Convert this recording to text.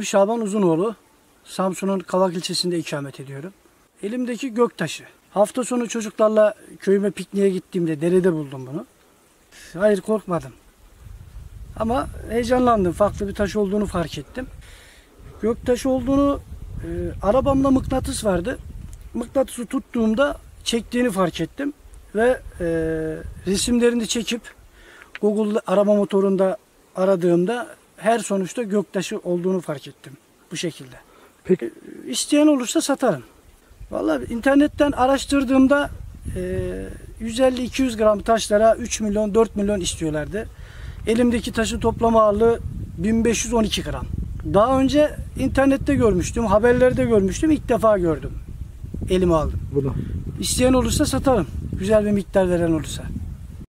Şaban Uzunoğlu, Samsun'un Kavak ilçesinde ikamet ediyorum. Elimdeki göktaşı. Hafta sonu çocuklarla köyüme pikniğe gittiğimde derede buldum bunu. Hayır, korkmadım. Ama heyecanlandım. Farklı bir taş olduğunu fark ettim. Göktaşı olduğunu, arabamda mıknatıs vardı. Mıknatısı tuttuğumda çektiğini fark ettim. Ve resimlerini çekip Google arama motorunda aradığımda her sonuçta göktaşı olduğunu fark ettim. Bu şekilde. Peki. İsteyen olursa satarım. Vallahi internetten araştırdığımda 150-200 gram taşlara 3 milyon 4 milyon istiyorlardı. Elimdeki taşın toplam ağırlığı 1512 gram. Daha önce internette görmüştüm, haberlerde görmüştüm. İlk defa gördüm. Elime aldım. Bunu. İsteyen olursa satarım. Güzel bir miktar veren olursa.